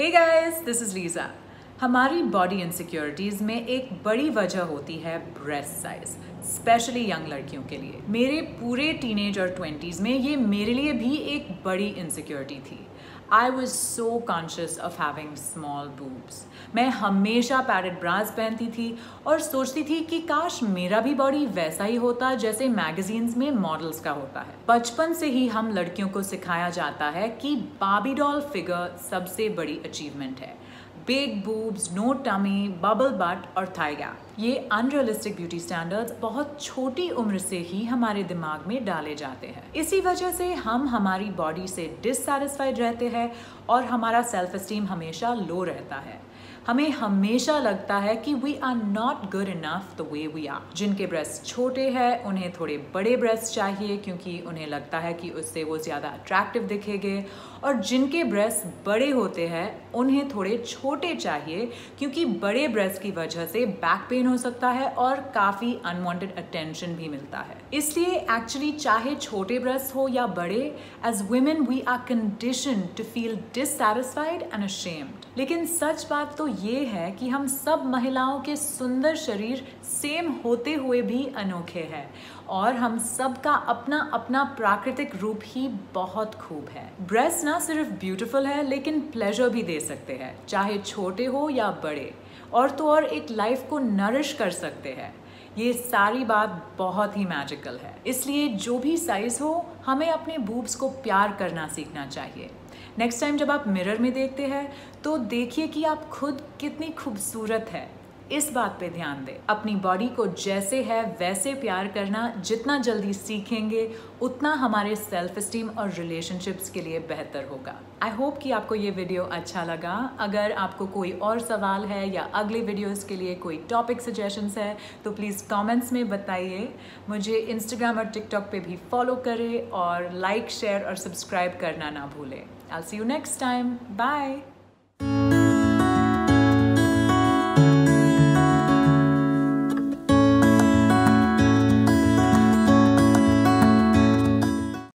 Hey guys, this is Lisa. हमारी body insecurities में एक बड़ी वजह होती है ब्रेस्ट साइज़, स्पेशली यंग लड़कियों के लिए। मेरे पूरे टीनेज और 20s में ये मेरे लिए भी एक बड़ी इनसिक्योरिटी थी। I was so conscious of having small boobs. मैं हमेशा पैडेड ब्रास पहनती थी और सोचती थी कि काश मेरा भी बॉडी वैसा ही होता जैसे मैगजीन्स में मॉडल्स का होता है। बचपन से ही हम लड़कियों को सिखाया जाता है कि बार्बी डॉल फिगर सबसे बड़ी अचीवमेंट है। Big boobs, no tummy, bubble butt और थाई गैप, ये अनरियलिस्टिक ब्यूटी स्टैंडर्ड्स बहुत छोटी उम्र से ही हमारे दिमाग में डाले जाते हैं। इसी वजह से हम हमारी बॉडी से डिससेटिस्फाइड रहते हैं और हमारा सेल्फ एस्टीम हमेशा लो रहता है। हमें हमेशा लगता है कि we are not good enough the way we are. जिनके ब्रेस्ट छोटे हैं उन्हें थोड़े बड़े ब्रेस्ट चाहिए क्योंकि उन्हें लगता है कि उससे वो ज़्यादा अट्रैक्टिव दिखेंगे, और जिनके ब्रेस्ट बड़े होते हैं उन्हें थोड़े छोटे चाहिए क्योंकि बड़े ब्रेस्ट की वजह से बैक पेन हो सकता है और काफ़ी अनवांटेड अटेंशन भी मिलता है। इसलिए एक्चुअली चाहे छोटे ब्रेस्ट हो या बड़े, as women we are condition to feel dissatisfied and ashamed. लेकिन सच बात तो ये है कि हम सब महिलाओं के सुंदर शरीर सेम होते हुए भी अनोखे हैं और हम सब का अपना अपना प्राकृतिक रूप ही बहुत खूब है। ब्रेस्ट ना सिर्फ ब्यूटीफुल है लेकिन प्लेजर भी दे सकते हैं, चाहे छोटे हो या बड़े, और तो और एक लाइफ को नरिश कर सकते हैं। ये सारी बात बहुत ही मैजिकल है। इसलिए जो भी साइज़ हो, हमें अपने बूब्स को प्यार करना सीखना चाहिए। नेक्स्ट टाइम जब आप मिरर में देखते हैं तो देखिए कि आप खुद कितनी खूबसूरत है, इस बात पे ध्यान दें। अपनी बॉडी को जैसे है वैसे प्यार करना जितना जल्दी सीखेंगे उतना हमारे सेल्फ एस्टीम और रिलेशनशिप्स के लिए बेहतर होगा। आई होप कि आपको ये वीडियो अच्छा लगा। अगर आपको कोई और सवाल है या अगले वीडियोस के लिए कोई टॉपिक सजेशंस है तो प्लीज़ कमेंट्स में बताइए। मुझे इंस्टाग्राम और टिकटॉक पे भी फॉलो करें और लाइक, शेयर और सब्सक्राइब करना ना भूलें। I will see you next time. Bye.